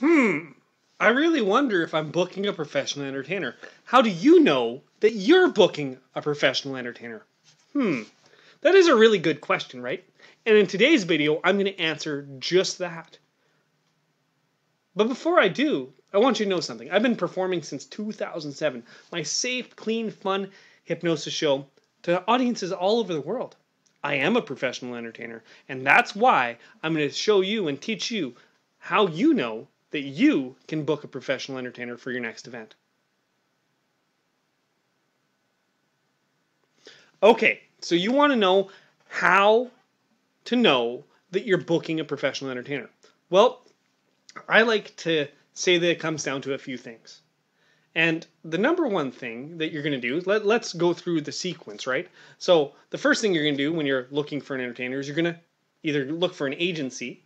I really wonder if I'm booking a professional entertainer. How do you know that you're booking a professional entertainer? That is a really good question, right? And in today's video, I'm going to answer just that. But before I do, I want you to know something. I've been performing since 2007, my safe, clean, fun hypnosis show to audiences all over the world. I am a professional entertainer, and that's why I'm going to show you and teach you how you know that you can book a professional entertainer for your next event. Okay, so you want to know how to know that you're booking a professional entertainer. Well, I like to say that it comes down to a few things. And the number one thing that you're going to do, let's go through the sequence, right? So the first thing you're going to do when you're looking for an entertainer is you're going to either look for an agency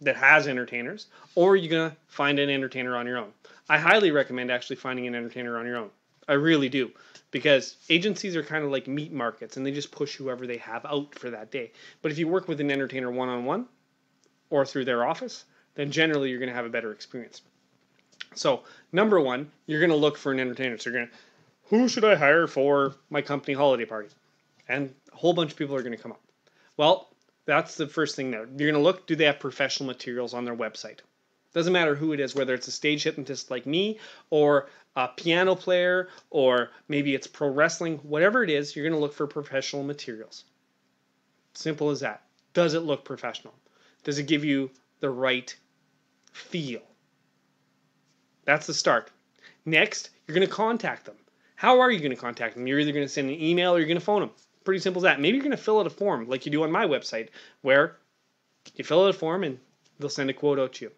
that has entertainers, or you're going to find an entertainer on your own. I highly recommend actually finding an entertainer on your own. I really do, because agencies are kind of like meat markets, and they just push whoever they have out for that day. But if you work with an entertainer one-on-one or through their office, then generally you're going to have a better experience. So number one, you're going to look for an entertainer. So you're going to, who should I hire for my company holiday party? And a whole bunch of people are going to come up. Well, that's the first thing there. You're going to look, do they have professional materials on their website? Doesn't matter who it is, whether it's a stage hypnotist like me or a piano player, or maybe it's pro wrestling, whatever it is, you're going to look for professional materials. Simple as that. Does it look professional? Does it give you the right feel? That's the start. Next, you're going to contact them. How are you going to contact them? You're either going to send an email or you're going to phone them. Pretty simple as that. Maybe you're going to fill out a form like you do on my website, where you fill out a form and they'll send a quote out to you.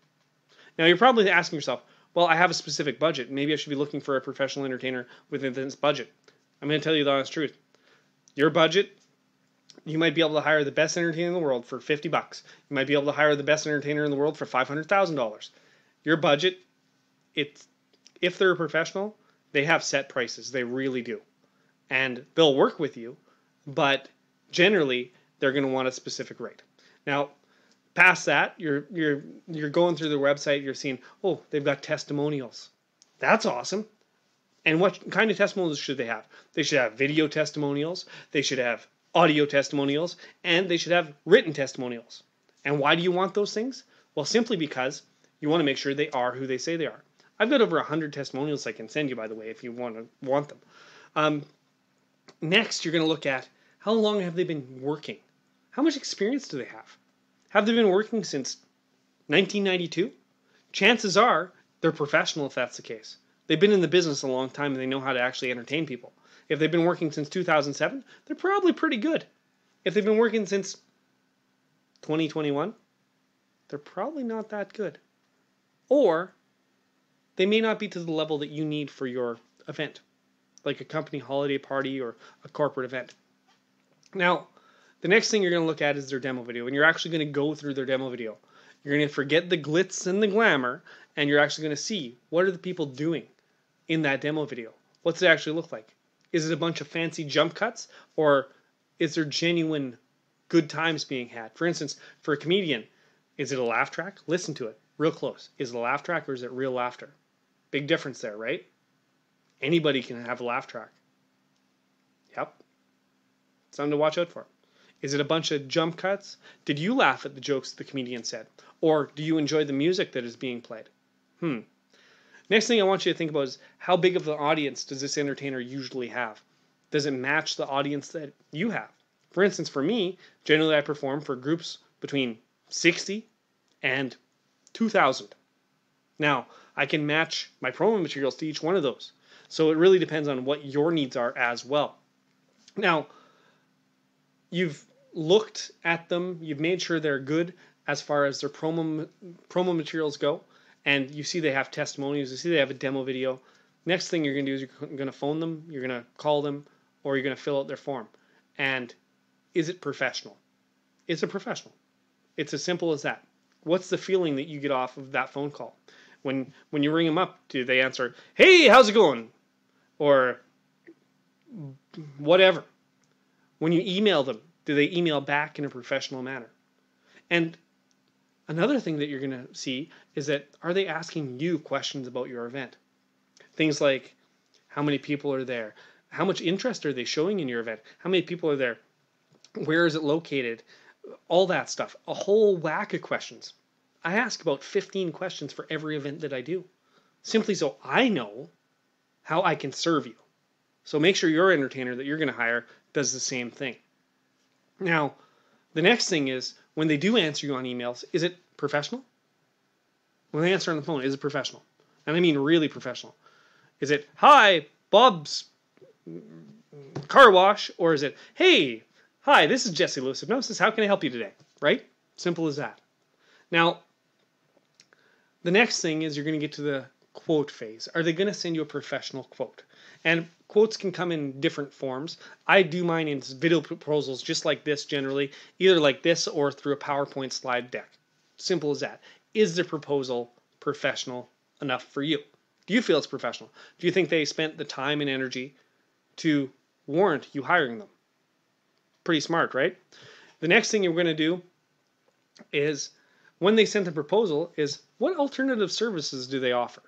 Now you're probably asking yourself, well, I have a specific budget. Maybe I should be looking for a professional entertainer within this budget. I'm going to tell you the honest truth. Your budget, you might be able to hire the best entertainer in the world for $50. You might be able to hire the best entertainer in the world for $500,000. Your budget, if they're a professional, they have set prices. They really do. And they'll work with you, but generally they're going to want a specific rate. Now, past that, you're going through their website, you're seeing, oh, they've got testimonials. That's awesome. And what kind of testimonials should they have? They should have video testimonials, they should have audio testimonials, and they should have written testimonials. And why do you want those things? Well, simply because you want to make sure they are who they say they are. I've got over 100 testimonials I can send you, by the way, if you want them. Next, you're going to look at how long have they been working? How much experience do they have? Have they been working since 1992? Chances are they're professional if that's the case. They've been in the business a long time and they know how to actually entertain people. If they've been working since 2007, they're probably pretty good. If they've been working since 2021, they're probably not that good. Or they may not be to the level that you need for your event, like a company holiday party or a corporate event. Now, the next thing you're going to look at is their demo video, and you're actually going to go through their demo video. You're going to forget the glitz and the glamour, and you're actually going to see, what are the people doing in that demo video? What's it actually look like? Is it a bunch of fancy jump cuts, or is there genuine good times being had? For instance, for a comedian, is it a laugh track? Listen to it real close. Is it a laugh track or is it real laughter? Big difference there, right? Anybody can have a laugh track. Yep. Something to watch out for. Is it a bunch of jump cuts? Did you laugh at the jokes the comedian said? Or do you enjoy the music that is being played? Next thing I want you to think about is, how big of an audience does this entertainer usually have? Does it match the audience that you have? For instance, for me, generally I perform for groups between 60 and 2,000. Now, I can match my promo materials to each one of those. So it really depends on what your needs are as well. Now, you've looked at them, you've made sure they're good as far as their promo materials go, and you see they have testimonials, you see they have a demo video. Next thing you're going to do is you're going to phone them, you're going to call them, or you're going to fill out their form. And is it professional? It's a professional. It's as simple as that. What's the feeling that you get off of that phone call? When you ring them up, do they answer, hey, how's it going? Or whatever. When you email them, do they email back in a professional manner? And Another thing that you're going to see is that are they asking you questions about your event? Things like, how many people are there? How much interest are they showing in your event? How many people are there? Where is it located? All that stuff. A whole whack of questions. I ask about 15 questions for every event that I do, simply so I know how I can serve you. So make sure your entertainer that you're going to hire does the same thing. Now, the next thing is, when they do answer you on emails, is it professional? When they answer on the phone, is it professional? And I mean really professional. Is it, hi, Bob's Car Wash? Or is it, hey, hi, this is Jesse Lewis of Hypnosis. How can I help you today? Right? Simple as that. Now, the next thing is you're going to get to the quote phase. Are they going to send you a professional quote? And quotes can come in different forms. I do mine in video proposals just like this generally, either like this or through a PowerPoint slide deck. Simple as that. Is the proposal professional enough for you? Do you feel it's professional? Do you think they spent the time and energy to warrant you hiring them? Pretty smart, right? The next thing you're going to do is, when they send the proposal, is what alternative services do they offer?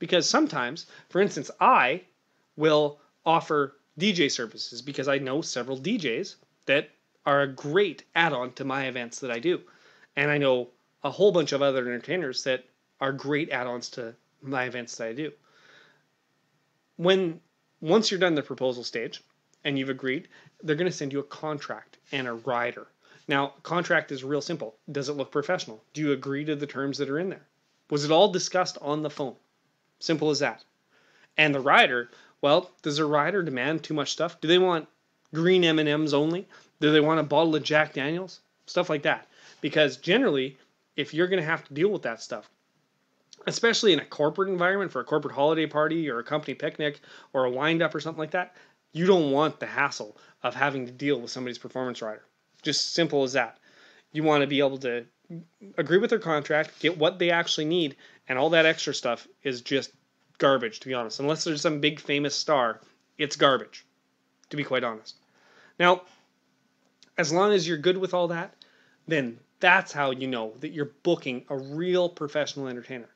Because sometimes, for instance, I will offer DJ services because I know several DJs that are a great add-on to my events that I do. And I know a whole bunch of other entertainers that are great add-ons to my events that I do. Once you're done the proposal stage and you've agreed, they're going to send you a contract and a rider. Now, contract is real simple. Does it look professional? Do you agree to the terms that are in there? Was it all discussed on the phone? Simple as that. And the rider, well, does the rider demand too much stuff? Do they want green M&Ms only? Do they want a bottle of Jack Daniels? Stuff like that. Because generally, if you're going to have to deal with that stuff, especially in a corporate environment for a corporate holiday party or a company picnic or a wind-up or something like that, you don't want the hassle of having to deal with somebody's performance rider. Just simple as that. You want to be able to agree with their contract, get what they actually need, and all that extra stuff is just garbage, to be honest. Unless there's some big famous star, it's garbage, to be quite honest. Now, as long as you're good with all that, then that's how you know that you're booking a real professional entertainer.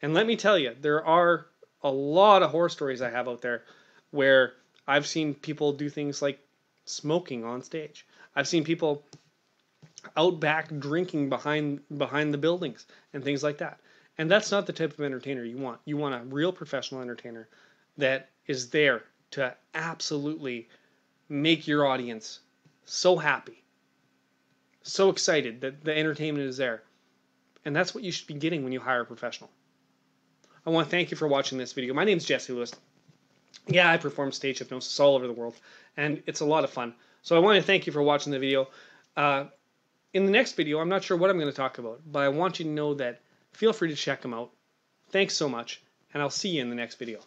And let me tell you, there are a lot of horror stories I have out there where I've seen people do things like smoking on stage. I've seen people out back drinking behind the buildings and things like that. And that's not the type of entertainer you want. You want a real professional entertainer that is there to absolutely make your audience so happy, so excited that the entertainment is there. And that's what you should be getting when you hire a professional. I want to thank you for watching this video. My name is Jesse Lewis. Yeah, I perform stage hypnosis all over the world, and it's a lot of fun. So I want to thank you for watching the video. In the next video, I'm not sure what I'm going to talk about, but I want you to know that feel free to check them out. Thanks so much, and I'll see you in the next video.